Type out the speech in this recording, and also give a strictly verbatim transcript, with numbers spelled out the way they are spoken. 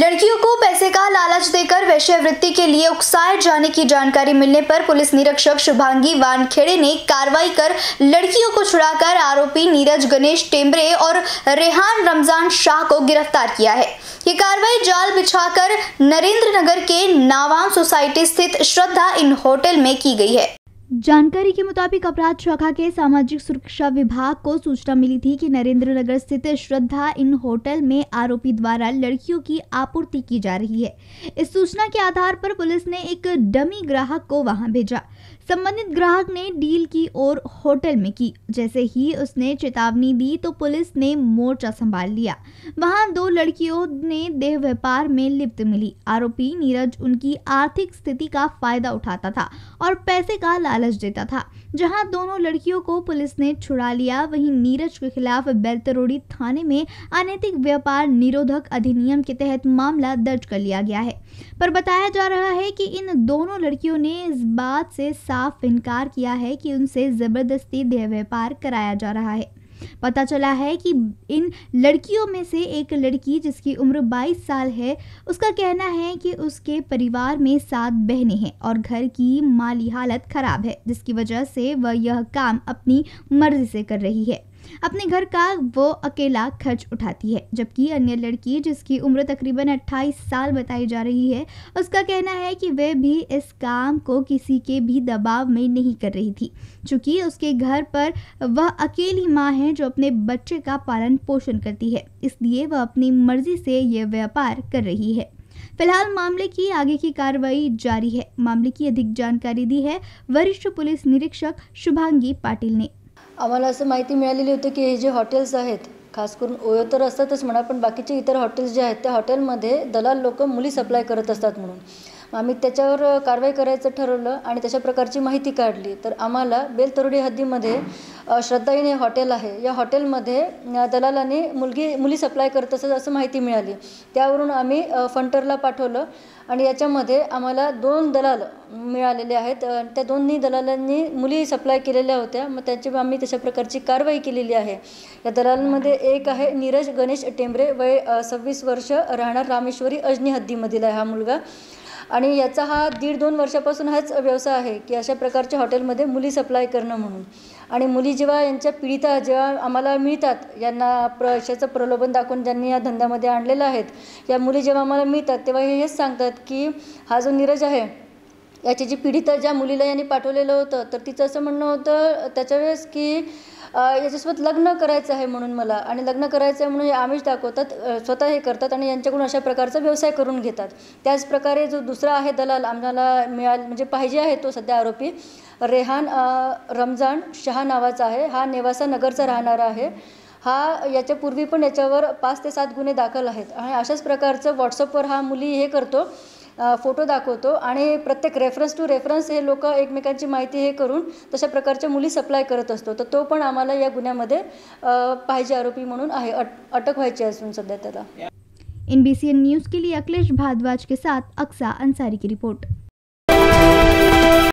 लड़कियों को पैसे का लालच देकर वेश्यावृत्ति के लिए उकसाए जाने की जानकारी मिलने पर पुलिस निरीक्षक शुभांगी वानखेड़े ने कार्रवाई कर लड़कियों को छुड़ाकर आरोपी नीरज गणेश टेम्बरे और रेहान रमजान शाह को गिरफ्तार किया है। ये कार्रवाई जाल बिछाकर नरेंद्र नगर के नावां सोसाइटी स्थित श्रद्धा इन होटल में की गई है। जानकारी के मुताबिक अपराध शाखा के सामाजिक सुरक्षा विभाग को सूचना मिली थी कि नरेंद्र नगर स्थित श्रद्धा इन होटल में आरोपी द्वारा लड़कियों की आपूर्ति की जा रही है। इस सूचना के आधार पर पुलिस ने एक डमी ग्राहक को वहां भेजा। संबंधित ग्राहक ने डील की और होटल में की। जैसे ही उसने चेतावनी दी तो पुलिस ने मोर्चा संभाल लिया। वहां दो लड़कियों ने देह व्यापार में लिप्त मिली। आरोपी नीरज उनकी आर्थिक स्थिति का फायदा उठाता था और पैसे का लालच देता था। जहां दोनों लड़कियों को पुलिस ने छुड़ा लिया, वहीं नीरज के खिलाफ बेलतरोड़ी थाने में अनैतिक व्यापार निरोधक अधिनियम के तहत मामला दर्ज कर लिया गया है। पर बताया जा रहा है कि इन दोनों लड़कियों ने इस बात से साफ इनकार किया है कि उनसे जबरदस्ती देह व्यापार कराया जा रहा है। पता चला है कि इन लड़कियों में से एक लड़की जिसकी उम्र बाईस साल है, उसका कहना है कि उसके परिवार में सात बहनें हैं और घर की माली हालत खराब है, जिसकी वजह से वह यह काम अपनी मर्जी से कर रही है। अपने घर का वो अकेला खर्च उठाती है, जबकि अन्य लड़की जिसकी उम्र तकरीबन अट्ठाईस साल बताई जा रही है, उसका कहना है कि वह भी इस काम को किसी के भी दबाव में नहीं कर रही थी, चूँकि उसके घर पर वह अकेली माँ है जो अपने बच्चे का पालन पोषण करती है, इसलिए वह अपनी मर्जी से यह व्यापार कर रही है। फिलहाल मामले की आगे की कार्रवाई जारी है। मामले की अधिक जानकारी दी है वरिष्ठ पुलिस निरीक्षक शुभांगी पाटिल ने। आम्हाला असं माहिती मिळालेली होती की हे जे हॉटेल्स आहेत, खास करून ओयो तर असतातच म्हणा, पण बाकीचे इतर हॉटेल्स जे आहेत त्या हॉटेलमध्ये दलाल लोक मुली सप्लाय करत असतात। म्हणून आम्ही त्याच्यावर कारवाई करायचं ठरवलं आणि तशा प्रकारची माहिती काढली। तर आम्हाला बेलतरोडी हद्दीमध्ये श्रद्धा इन हॉटेल आहे, या हॉटेलमध्ये दलालाने मुलगी मुली सप्लाय करत असतात असं माहिती मिळाली। त्यावरून आम्ही फंटरला पाठवलं आणि याच्यामध्ये आम्हाला दोन दलाल मिळालेले आहेत। त्या दोन्ही दलालांनी मुली सप्लाय केलेल्या होत्या। मग त्यांची आम्ही तशा प्रकारची कारवाई केलेली आहे। या दलालांमध्ये एक आहे नीरज गणेश टेम्बरे, वय सव्वीस वर्ष, राहणार रामेश्वरी अजनी हद्दीमधील आहे हा मुलगा, आणि याचा हा दीड दोन वर्षापासून हाच व्यवसाय आहे की अशा प्रकारच्या हॉटेलमध्ये मुली सप्लाय करणं म्हणून। आणि मुली जेव्हा यांच्या पीडिता जेव्हा आम्हाला मिळतात, यांना प्रशाचं प्रलोभन दाखवून ज्यांनी या धंद्यामध्ये आणलेलं आहेत, या मुली जेव्हा आम्हाला मिळतात तेव्हा हे हेच सांगतात की हा जो नीरज आहे याची जी पीडिता ज्या मुलीला यांनी पाठवलेलं होतं, तर तिचं असं म्हणणं होतं त्याच्या वेळेस की याच्यासोबत लग्न करायचं आहे म्हणून मला, आणि लग्न करायचं आहे म्हणून आमिष दाखवतात, स्वतः हे करतात आणि यांच्याकडून अशा प्रकारचा व्यवसाय करून घेतात। त्याचप्रकारे जो दुसरा आहे दलाल आम्हाला मिळाल म्हणजे पाहिजे आहे तो सध्या आरोपी रेहान रमजान शाह नावाचा आहे, हा नेवासा नगरचा राहणारा आहे। हा याच्यापूर्वी पण याच्यावर पाच ते सात गुन्हे दाखल आहेत आणि अशाच प्रकारचं व्हॉट्सअपवर हा मुली हे करतो, फोटो दाखवतो आणि प्रत्येक रेफरन्स टू रेफरन्स हे लोक एकमेकांची माहिती हे करून तशा प्रकारच्या मुली सप्लाय करत असतो। तर तो पण आम्हाला या गुन्ह्यामध्ये पाहिजे आरोपी म्हणून आहे, अट, अटक व्हायची असून सध्या त्याला। इनबीसीएन न्यूज के लिए अखिलेश भारद्वाज के साथ अक्सा अंसारी की रिपोर्ट।